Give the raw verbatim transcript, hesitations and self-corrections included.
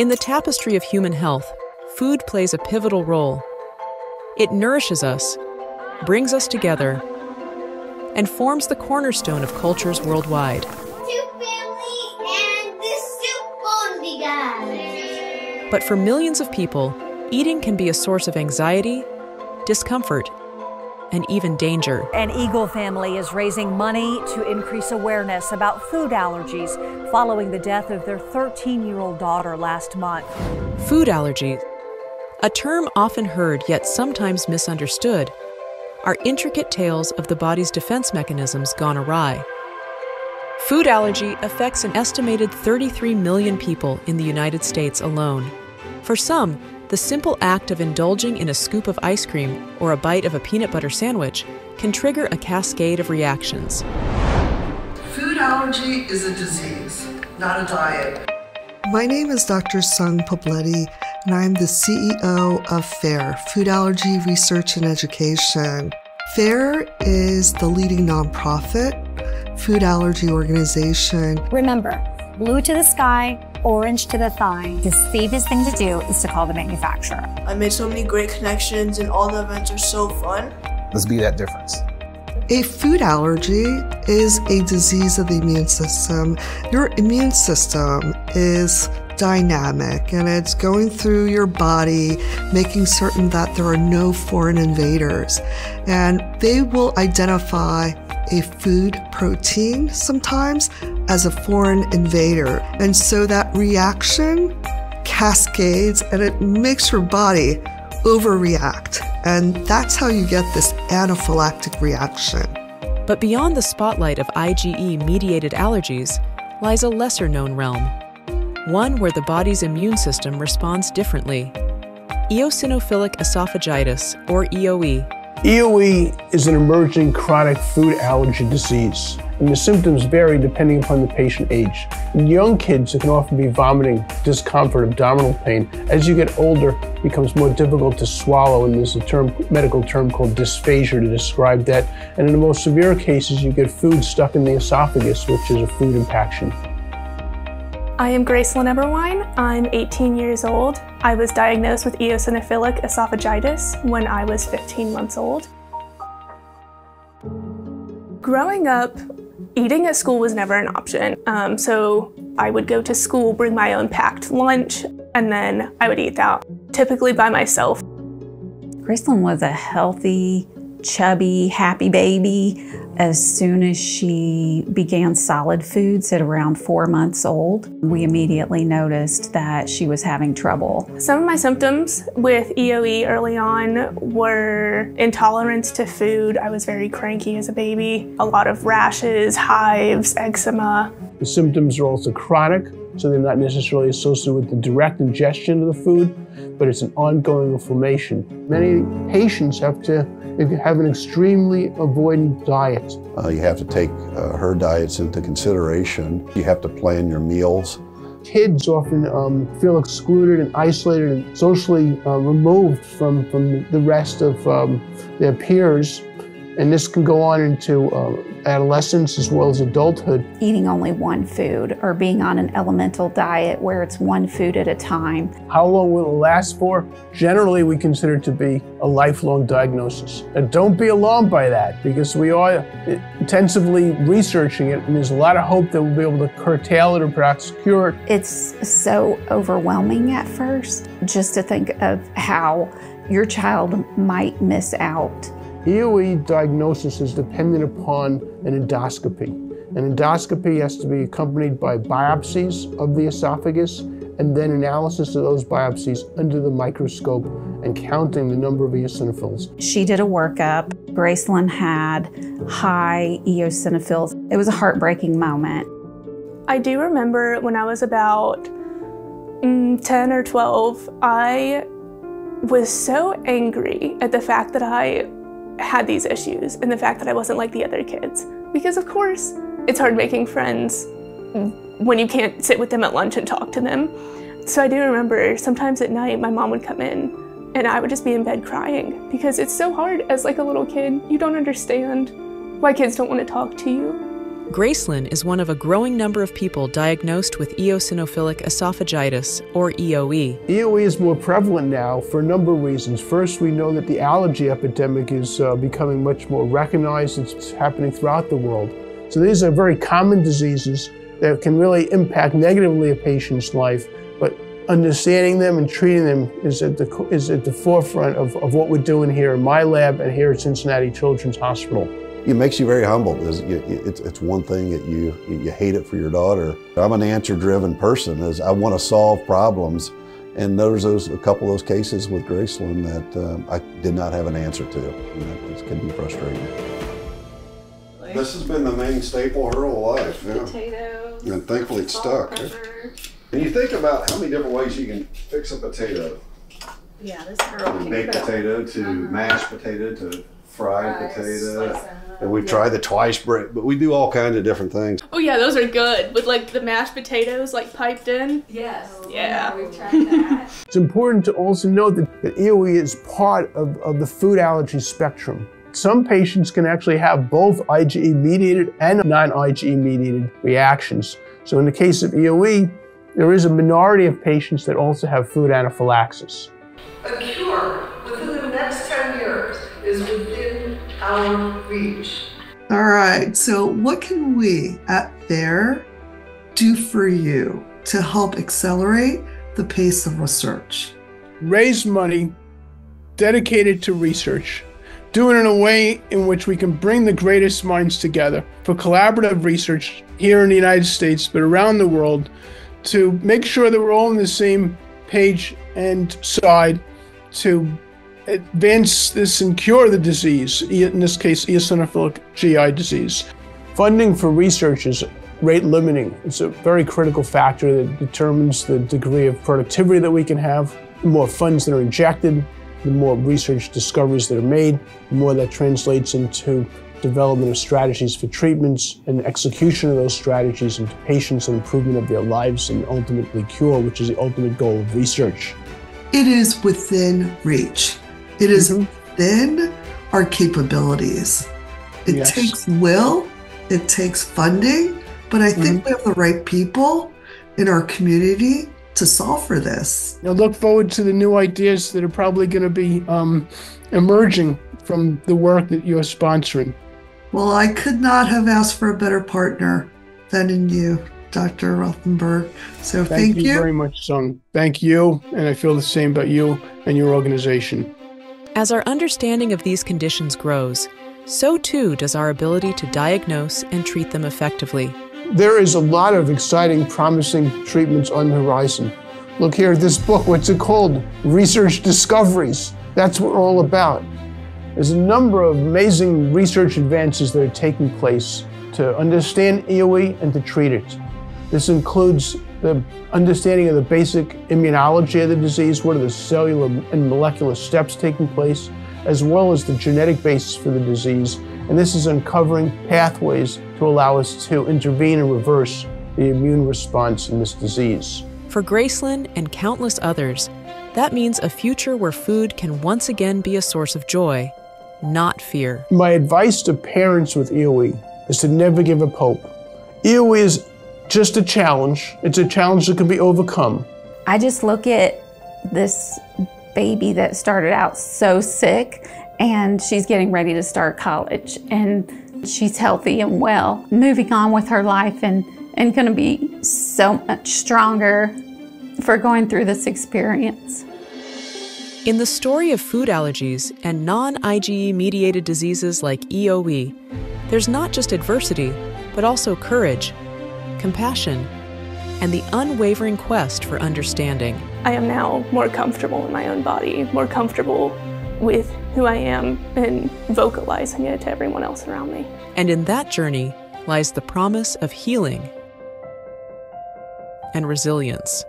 In the tapestry of human health, food plays a pivotal role. It nourishes us, brings us together, and forms the cornerstone of cultures worldwide. But for millions of people, eating can be a source of anxiety, discomfort, and even danger. An Eagle family is raising money to increase awareness about food allergies following the death of their thirteen-year-old daughter last month. Food allergies, a term often heard yet sometimes misunderstood, are intricate tales of the body's defense mechanisms gone awry. Food allergy affects an estimated thirty-three million people in the United States alone. For some, the simple act of indulging in a scoop of ice cream or a bite of a peanut butter sandwich can trigger a cascade of reactions. Food allergy is a disease, not a diet. My name is Doctor Sung Pobletti, and I'm the C E O of FARE, Food Allergy Research and Education. FARE is the leading nonprofit food allergy organization. Remember, blue to the sky, orange to the thigh. The safest thing to do is to call the manufacturer. I made so many great connections and all the events are so fun. Let's be that difference. A food allergy is a disease of the immune system. Your immune system is dynamic and it's going through your body, making certain that there are no foreign invaders. And they will identify a food protein sometimes as a foreign invader. And so that reaction cascades and it makes your body overreact. And that's how you get this anaphylactic reaction. But beyond the spotlight of I G E-mediated allergies lies a lesser-known realm, one where the body's immune system responds differently. Eosinophilic esophagitis, or E O E, E O E is an emerging chronic food allergy disease, and the symptoms vary depending upon the patient age. In young kids, it can often be vomiting, discomfort, abdominal pain. As you get older, it becomes more difficult to swallow, and there's a term, medical term called dysphagia to describe that. And in the most severe cases, you get food stuck in the esophagus, which is a food impaction. I am Gracelyn Everwine. I'm eighteen years old. I was diagnosed with eosinophilic esophagitis when I was fifteen months old. Growing up, eating at school was never an option. Um, so I would go to school, bring my own packed lunch, and then I would eat out, typically by myself. Gracelyn was a healthy, chubby, happy baby as soon as she began solid foods at around four months old. We immediately noticed that she was having trouble. Some of my symptoms with E O E early on were intolerance to food. I was very cranky as a baby, a lot of rashes, hives, eczema. The symptoms are also chronic, so they're not necessarily associated with the direct ingestion of the food, but it's an ongoing inflammation. Many patients have to have an extremely avoidant diet. Uh, you have to take uh, her diets into consideration. You have to plan your meals. Kids often um, feel excluded and isolated and socially uh, removed from, from the rest of um, their peers. And this can go on into uh, adolescence as well as adulthood. Eating only one food or being on an elemental diet where it's one food at a time. How long will it last for? Generally, we consider it to be a lifelong diagnosis. And don't be alarmed by that, because we are intensively researching it, and there's a lot of hope that we'll be able to curtail it or perhaps cure it. It's so overwhelming at first, just to think of how your child might miss out. E O E diagnosis is dependent upon an endoscopy. An endoscopy has to be accompanied by biopsies of the esophagus and then analysis of those biopsies under the microscope and counting the number of eosinophils. She did a workup. Gracelyn had high eosinophils. It was a heartbreaking moment. I do remember when I was about mm, ten or twelve, I was so angry at the fact that I had these issues and the fact that I wasn't like the other kids. Because of course, it's hard making friends when you can't sit with them at lunch and talk to them. So I do remember sometimes at night my mom would come in and I would just be in bed crying because it's so hard as like a little kid. You don't understand why kids don't want to talk to you. Gracelyn is one of a growing number of people diagnosed with eosinophilic esophagitis, or E O E. E O E is more prevalent now for a number of reasons. First, we know that the allergy epidemic is uh, becoming much more recognized. It's happening throughout the world. So these are very common diseases that can really impact negatively a patient's life, but understanding them and treating them is at the, is at the forefront of, of what we're doing here in my lab and here at Cincinnati Children's Hospital. It makes you very humble. It's one thing that you, you hate it for your daughter. I'm an answer-driven person. Is I want to solve problems, and there's those, a couple of those cases with Gracelyn that um, I did not have an answer to. You know, it can be frustrating. Like, this has been the main staple of her whole life. Yeah. Potatoes. And thankfully it's stuck. Pepper. And you think about how many different ways you can fix a potato. Yeah, this girl can baked potato to uh-huh. mashed potato to fried Fries, potato. Slice, and we've yeah. tried the twice bread, but we do all kinds of different things. Oh yeah, those are good. With like the mashed potatoes like piped in. Yes. Yeah. yeah we've tried that. It's important to also note that, that E O E is part of, of the food allergy spectrum. Some patients can actually have both IgE mediated and non-IgE mediated reactions. So in the case of E O E, there is a minority of patients that also have food anaphylaxis. A cure within the next ten years is within our reach. All right, so what can we at FARE do for you to help accelerate the pace of research? Raise money dedicated to research. Do it in a way in which we can bring the greatest minds together for collaborative research here in the United States, but around the world, to make sure that we're all on the same page and side to advance this and cure the disease, in this case, eosinophilic G I disease. Funding for research is rate limiting. It's a very critical factor that determines the degree of productivity that we can have. The more funds that are injected, the more research discoveries that are made, the more that translates into development of strategies for treatments and execution of those strategies into patients and improvement of their lives and ultimately cure, which is the ultimate goal of research. It is within reach. It is mm-hmm. within our capabilities. It yes. takes will, it takes funding, but I think mm-hmm. we have the right people in our community to solve for this. I look forward to the new ideas that are probably going to be um, emerging from the work that you're sponsoring. Well, I could not have asked for a better partner than in you, Doctor Rothenberg. So thank, thank you. Thank you very much, Sung. Thank you, and I feel the same about you and your organization. As our understanding of these conditions grows, so too does our ability to diagnose and treat them effectively. There is a lot of exciting, promising treatments on the horizon. Look here at this book. What's it called? Research Discoveries. That's what we're all about. There's a number of amazing research advances that are taking place to understand E O E and to treat it. This includes the understanding of the basic immunology of the disease, what are the cellular and molecular steps taking place, as well as the genetic basis for the disease. And this is uncovering pathways to allow us to intervene and reverse the immune response in this disease. For Gracelyn and countless others, that means a future where food can once again be a source of joy, not fear. My advice to parents with E O E is to never give up hope. E O E is just a challenge. It's a challenge that can be overcome. I just look at this baby that started out so sick, and she's getting ready to start college, and she's healthy and well, moving on with her life, and, and gonna be so much stronger for going through this experience. In the story of food allergies and non-IgE mediated diseases like E O E, there's not just adversity, but also courage, compassion, and the unwavering quest for understanding. I am now more comfortable in my own body, more comfortable with who I am and vocalizing it to everyone else around me. And in that journey lies the promise of healing and resilience.